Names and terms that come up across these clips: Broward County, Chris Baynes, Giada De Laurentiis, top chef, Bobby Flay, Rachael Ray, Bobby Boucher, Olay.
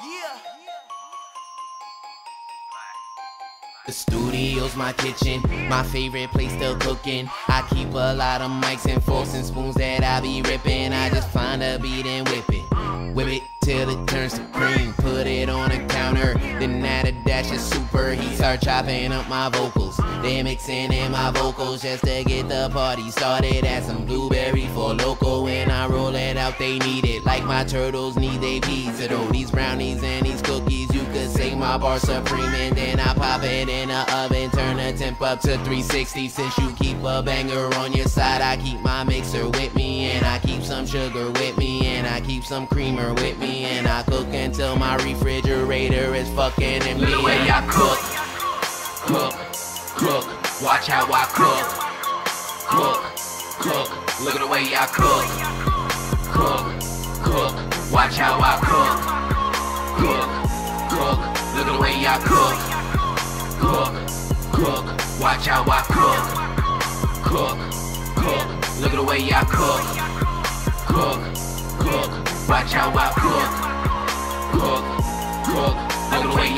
Yeah. The studio's my kitchen, my favorite place to cook in. I keep a lot of mics and forks and spoons that I be ripping. I just find a beat and whip it till it turns to cream. Put it on a counter, then add a dash of super. He start chopping up my vocals, then mixing in my vocals just to get the party started. Add some blueberry for loco when I roll it out, they need it like my turtles need they peas. So these brownies and these cookies, you could say my bar supreme. And then I pop it in the oven, turn the temp up to 360. Since you keep a banger on your side, I keep my mixer with me, and I keep some sugar with me, and I keep some creamer with me, and I cook until my refrigerator is fucking empty. Look the way I cook, watch how I cook. Look at the way I cook, watch how I cook. Look at the way I cook, watch how I cook. Look at the way I cook, watch how I cook. I don't really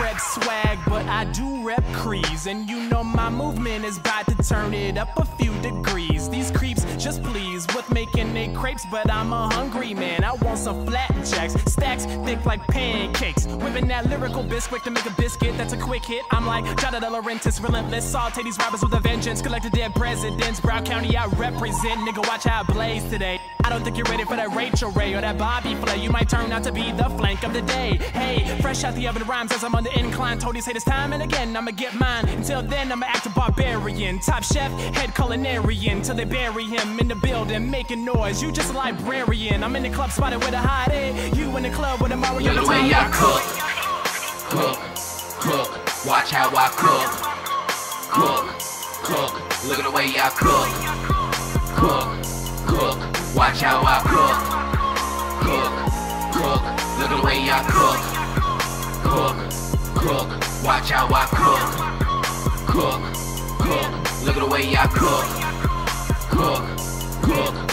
rep swag, but I do rep crease. And you know my movement is about to turn it up a few degrees. These creeps just pleased with making they crepes, but I'm a hungry man, I want some flattened checks. Stacks thick like pancakes, whipping that lyrical biscuit to make a biscuit that's a quick hit. I'm like Giada De Laurentiis, relentless, saute these robbers with a vengeance. Collect the dead presidents, Broward County I represent. Nigga, watch how I blaze today. I don't think you're ready for that Rachael Ray or that Bobby Flay. You might turn out to be the flank of the day. Hey, fresh out the oven rhymes as I'm on the incline. Told you say this time and again, I'ma get mine. Until then, I'ma act a barbarian. Top chef, head culinarian, till they bury him in the building, making noise. You just a librarian. I'm in the club spotted with a hot egg. You in the club with a Mario. Look the way I cook. Watch how I cook. Look at the way I cook. Watch how I cook. Look at the way I cook. Watch how I cook. Look at the way I cook. Watch how I cook. Look at the way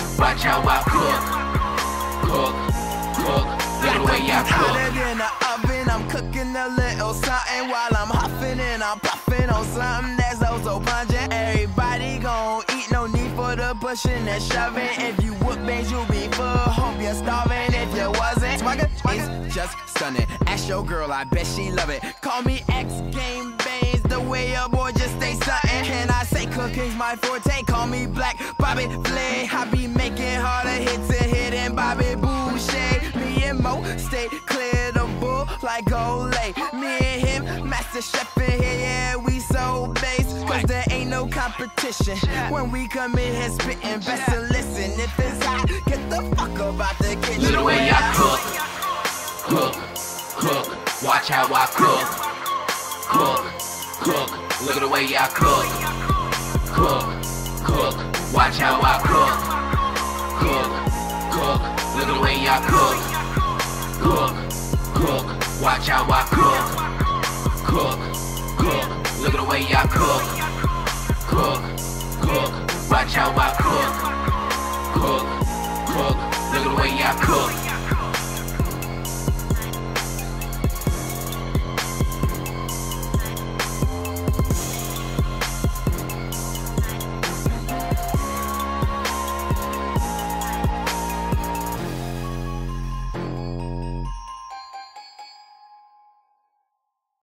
I cook. Put it in the oven, I'm cooking a little something while I'm huffing and I'm puffing on something that's so pungent. Everybody gon' eat, no need for the pushing and shoving. If you whoopings, you'll be full. Hope you're starving. If you wasn't, swagger is just stunning. Ask your girl, I bet she love it. Call me X Game Baines, the way your boy just stay stuntin'. And I say cooking's my forte. Call me Black Bobby Flay. I be making harder hits and hitting Bobby Boucher. Me and Mo stay clear the bull like Olay. Me and him, Master Chef in here, yeah, we so base. Cause there ain't no competition when we come in here spittin'. Best to listen. If it's hot, get the fuck up out the kitchen. Look the way I cook. Watch how I cook. Look at the way I cook. Watch how I cook. Look at the way I cook. Watch how I cook. Look at the way I cook, watch how I cook, look at the way I cook.